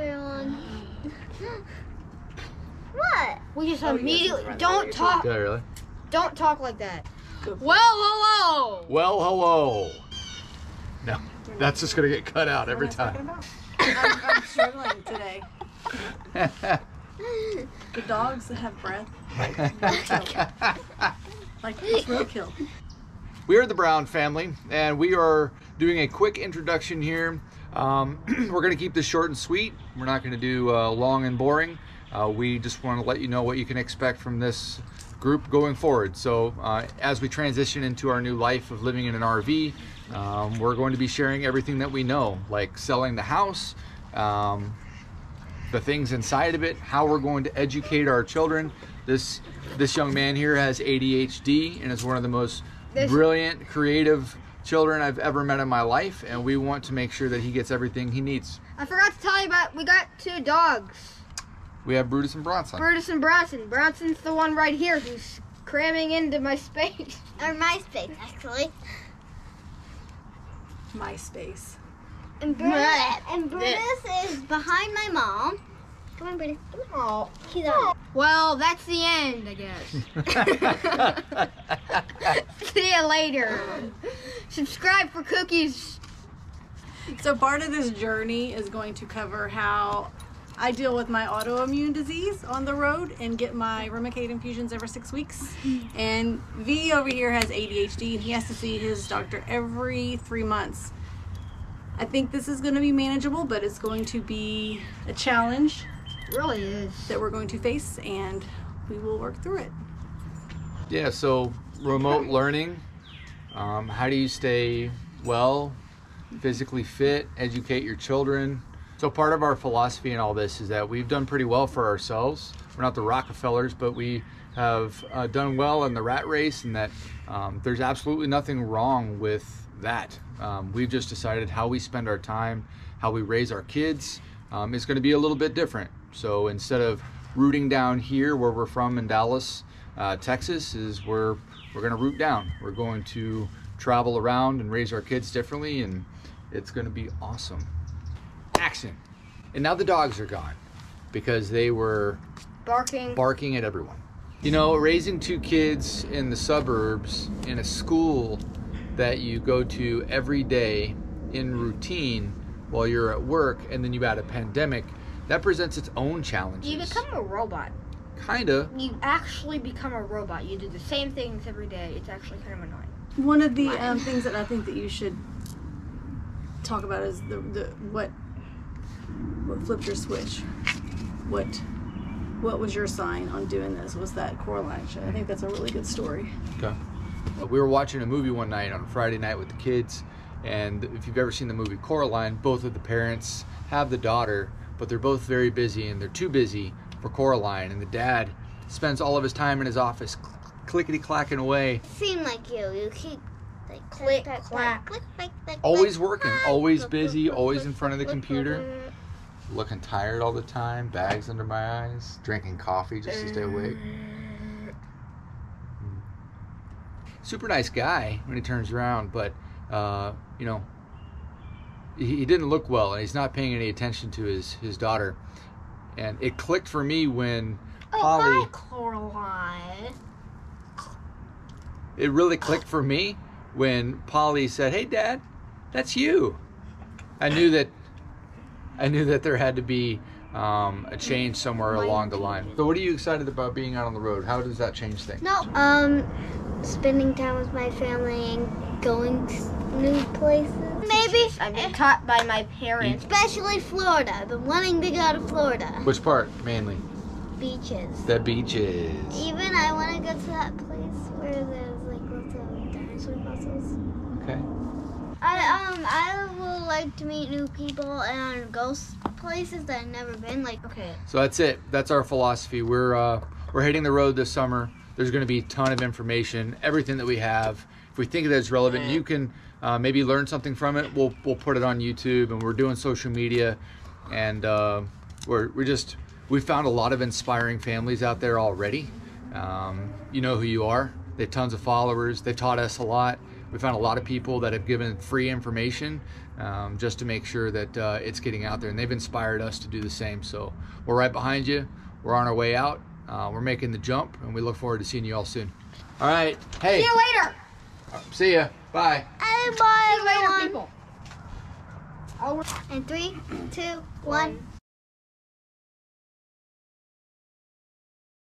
everyone. What? We just immediately don't talk. Yeah, really? Don't talk like that. Well, hello. Well, hello. No, that's just gonna get cut out every time. I'm struggling today. The dogs that have breath. Like roadkill. We are the Brown family, and we are doing a quick introduction here. We're going to keep this short and sweet. We're not going to do long and boring. We just want to let you know what you can expect from this group going forward. So as we transition into our new life of living in an RV, we're going to be sharing everything that we know, like selling the house, the things inside of it, how we're going to educate our children. This young man here has ADHD and is one of the most brilliant, creative children I've ever met in my life, and we want to make sure that he gets everything he needs. I forgot to tell you about, we got two dogs. We have Brutus and Bronson. Brutus and Bronson. Bronson's the one right here who's cramming into my space. Or my space, actually. My space. And Brutus is behind my mom. Come on, Brutus. Oh. He's on. Well, that's the end, I guess. See you later. Subscribe for cookies. So part of this journey is going to cover how I deal with my autoimmune disease on the road and get my Remicade infusions every 6 weeks. And V over here has ADHD and he has to see his doctor every 3 months. I think this is going to be manageable, but it's going to be a challenge. It really is. That we're going to face, and we will work through it. Yeah, so remote learning, how do you stay well, physically fit, educate your children? So part of our philosophy in all this is that we've done pretty well for ourselves. We're not the Rockefellers, but we have done well in the rat race, and that there's absolutely nothing wrong with that. We've just decided how we spend our time, how we raise our kids is going to be a little bit different. So instead of rooting down here where we're from in Dallas, Texas, is we're going to root down. We're going to travel around and raise our kids differently, and it's going to be awesome. Action. And now the dogs are gone because they were barking at everyone. You know, raising two kids in the suburbs in a school that you go to every day in routine while you're at work, and then you add a pandemic, that presents its own challenges. You become a robot. Kinda. You actually become a robot. You do the same things every day. It's actually kind of annoying. One of the things that I think that you should talk about is what flipped your switch. What was your sign on doing this? Was that Coraline show? I think that's a really good story. Okay. We were watching a movie one night on a Friday night with the kids, and if you've ever seen the movie Coraline, both of the parents have the daughter, but they're both very busy, and they're too busy for Coraline, and the dad spends all of his time in his office clickety-clacking away. It seemed like you keep like click, clack. Always working, always busy, always in front of the computer. Looking tired all the time, bags under my eyes, drinking coffee just to stay awake. Super nice guy when he turns around, but you know, he didn't look well, and he's not paying any attention to his daughter. And it clicked for me when Polly. Hi, Coraline. It really clicked for me when Polly said, "Hey, Dad, that's you." I knew that there had to be a change somewhere along the line. So what are you excited about being out on the road? How does that change things? No, spending time with my family and going to new places. Maybe. I've been taught by my parents. Especially Florida. I've been wanting to go to Florida. Which part, mainly? Beaches. The beaches. Even I want to go to that place where there's like lots of dinosaur fossils. Okay. I would like to meet new people and go places that I've never been. Like, okay. So that's it. That's our philosophy. We're hitting the road this summer. There's going to be a ton of information. Everything that we have, if we think that it's relevant, you can maybe learn something from it. We'll put it on YouTube, and we're doing social media, and we found a lot of inspiring families out there already. You know who you are. They have tons of followers. They taught us a lot. We found a lot of people that have given free information just to make sure that it's getting out there, and they've inspired us to do the same. So we're right behind you. We're on our way out. We're making the jump, and we look forward to seeing you all soon. All right. Hey. See you later. See ya. Bye. Bye, everyone. See you later, people. In 3, 2, 1.